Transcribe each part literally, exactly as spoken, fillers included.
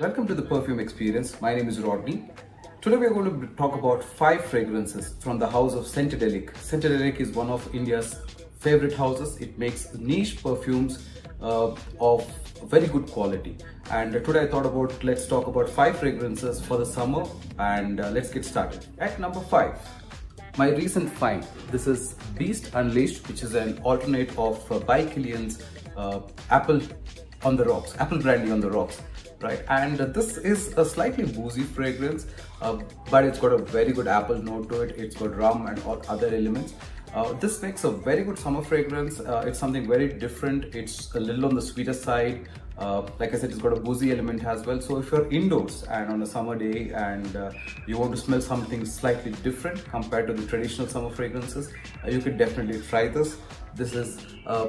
Welcome to the Perfume Experience. My name is Rodney. Today we are going to talk about five fragrances from the house of Scentedelic. Scentedelic is one of India's favorite houses. It makes niche perfumes uh, of very good quality. And today I thought about let's talk about five fragrances for the summer, and uh, let's get started. At number five. My recent find, this is Beast Unleashed, which is an alternate of uh, ByKilian's uh, Apple on the Rocks, Apple Brandy on the Rocks, right? And uh, this is a slightly boozy fragrance, uh, but it's got a very good apple note to it. It's got rum and all other elements. Uh, this makes a very good summer fragrance. Uh, it's something very different. It's a little on the sweeter side. Uh, like I said, it's got a boozy element as well. So if you're indoors and on a summer day and uh, you want to smell something slightly different compared to the traditional summer fragrances, uh, you could definitely try this. This is uh,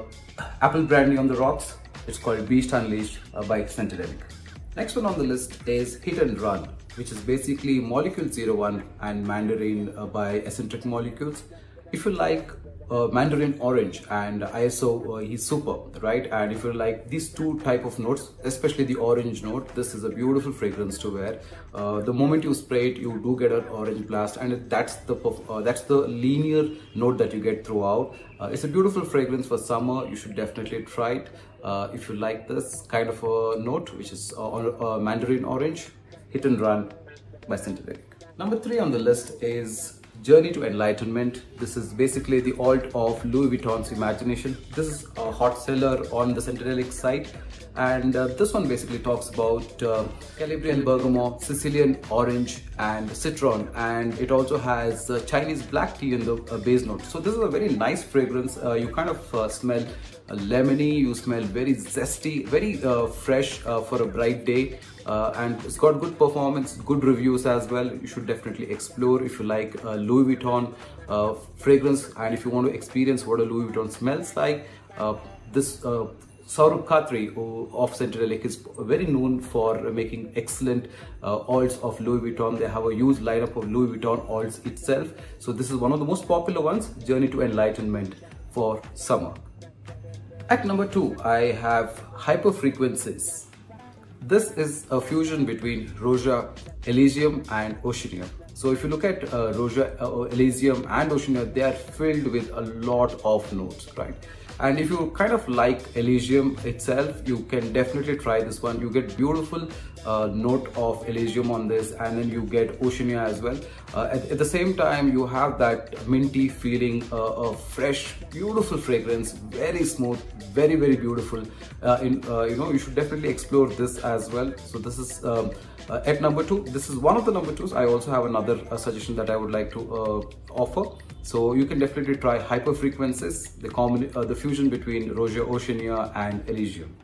Apple Brandy on the Rocks. It's called Beast Unleashed uh, by Scentedelic. Next one on the list is Hit and Run, which is basically molecule zero one and Mandarin uh, by Eccentric Molecules. If you like Uh, Mandarin Orange and I S O, uh, he's superb, right? And if you like these two type of notes, especially the orange note, this is a beautiful fragrance to wear. Uh, the moment you spray it, you do get an orange blast, and that's the uh, that's the linear note that you get throughout. Uh, it's a beautiful fragrance for summer. You should definitely try it uh, if you like this kind of a note, which is uh, uh, Mandarin Orange. Hit and Run by Scentedelic. Number three on the list is Journey to Enlightenment. This is basically the alt of Louis Vuitton's Imagination. This is a hot seller on the Scentedelic site, and uh, this one basically talks about uh, Calabrian Bergamot, Sicilian orange and Citron, and it also has uh, Chinese black tea in the uh, base note. So this is a very nice fragrance. Uh, you kind of uh, smell uh, lemony, you smell very zesty, very uh, fresh uh, for a bright day. Uh, and it's got good performance, good reviews as well. You should definitely explore if you like uh, Louis Vuitton uh, fragrance, and if you want to experience what a Louis Vuitton smells like. Uh, this uh, Saurabh Khatri of Scentedelic is very known for making excellent uh, oils of Louis Vuitton. They have a huge lineup of Louis Vuitton oils itself. So this is one of the most popular ones, Journey to Enlightenment for summer. At number two, I have Hyperfrequencies. This is a fusion between Roja Elysium and Oceania. So if you look at uh, Roja uh, Elysium and Oceania, they are filled with a lot of notes, right? And if you kind of like Elysium itself, you can definitely try this one. You get beautiful uh, note of Elysium on this, and then you get Oceania as well. Uh, at, at the same time, you have that minty feeling, uh, a fresh, beautiful fragrance, very smooth, very, very beautiful. Uh, in, uh, you know, you should definitely explore this as well. So this is um, uh, at number two. This is one of the number twos. I also have another uh, suggestion that I would like to uh, offer. So you can definitely try Hyperfrequencies, the common, uh, the fusion between Roja Oceania and Elysium.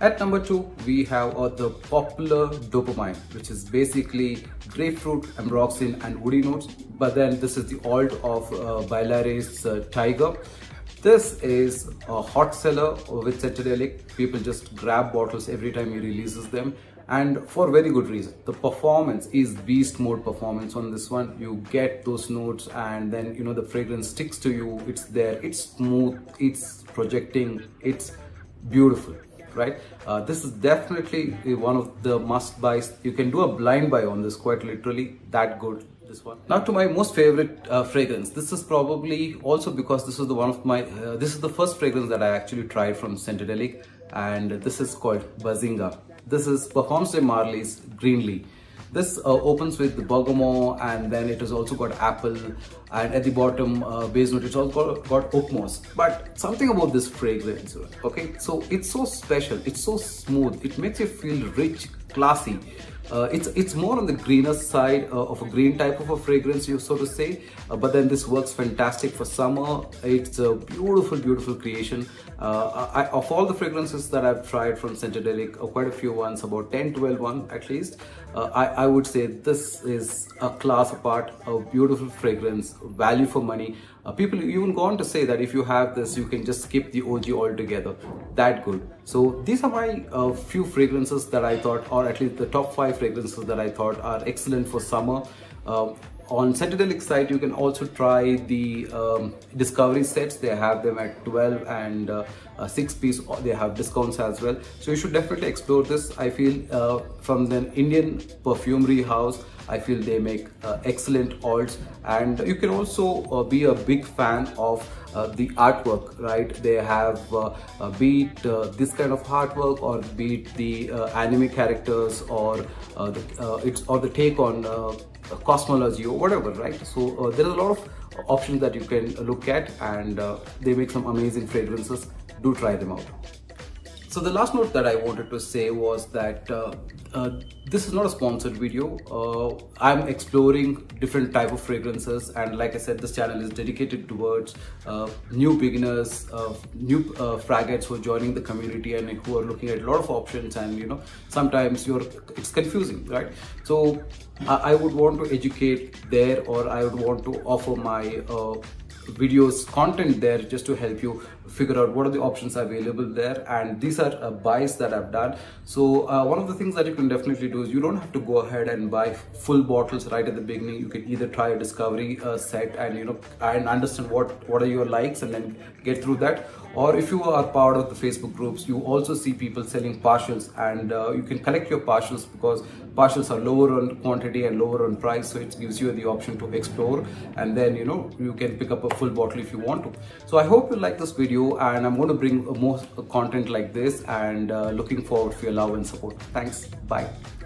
At number two, we have uh, the popular Dopamine, which is basically grapefruit, ambroxan, and woody notes. But then this is the alt of uh, Bvlgari's uh, Tiger. This is a hot seller with Scentedelic. People just grab bottles every time he releases them, and for very good reason. The performance is beast mode performance on this one. You get those notes, and then you know the fragrance sticks to you. It's there, it's smooth, it's projecting, it's beautiful, right? Uh, this is definitely one of the must buys. You can do a blind buy on this, quite literally, that good. This one. Now to my most favorite uh, fragrance. This is probably also because this is the one of my uh, this is the first fragrance that I actually tried from Scentedelic, and this is called Bazinga. This is Parfums de Marly's Greenly. This uh, opens with the bergamot, and then it has also got apple, and at the bottom uh, base note, it's also got, got oak moss. But something about this fragrance, okay, so it's so special, it's so smooth, it makes you feel rich, classy. Uh, it's it's more on the greener side uh, of a green type of a fragrance, you so to say, uh, but then this works fantastic for summer. It's a beautiful, beautiful creation. Uh, I, of all the fragrances that I've tried from Scentedelic, uh, quite a few ones, about ten, twelve one at least, uh, I, I would say this is a class apart, a beautiful fragrance, value for money. Uh, people even go on to say that if you have this, you can just skip the O G altogether. That good. So these are my uh, few fragrances that I thought, or at least the top five fragrances that I thought are excellent for summer. Uh, on Scentedelic site, you can also try the um, discovery sets. They have them at twelve, and uh, uh, six piece. They have discounts as well. So you should definitely explore this. I feel uh, from the Indian perfumery house, I feel they make uh, excellent oils, and you can also uh, be a big fan of uh, the artwork, right? They have uh, uh, be it uh, this kind of artwork, or be it the uh, anime characters, or uh, the, uh, it's or the take on uh, cosmology or whatever, right? So uh, there are a lot of options that you can look at, and uh, they make some amazing fragrances. Do try them out. So the last note that I wanted to say was that uh, uh, this is not a sponsored video. Uh, I'm exploring different type of fragrances, and like I said, this channel is dedicated towards uh, new beginners, uh, new uh, fragates who are joining the community and who are looking at a lot of options. And you know, sometimes you're it's confusing, right? So I, I would want to educate there, or I would want to offer my Uh, videos content there just to help you figure out what are the options available there. And these are uh, buys that I've done. So uh, one of the things that you can definitely do is you don't have to go ahead and buy full bottles right at the beginning. You can either try a discovery uh, set and you know and understand what what are your likes and then get through that. Or if you are part of the Facebook groups, you also see people selling partials, and uh, you can collect your partials, because partials are lower on quantity and lower on price, so it gives you the option to explore, and then you know you can pick up a full bottle if you want to. So I hope you like this video, and I'm going to bring more content like this, and uh, looking forward for your love and support. Thanks. Bye.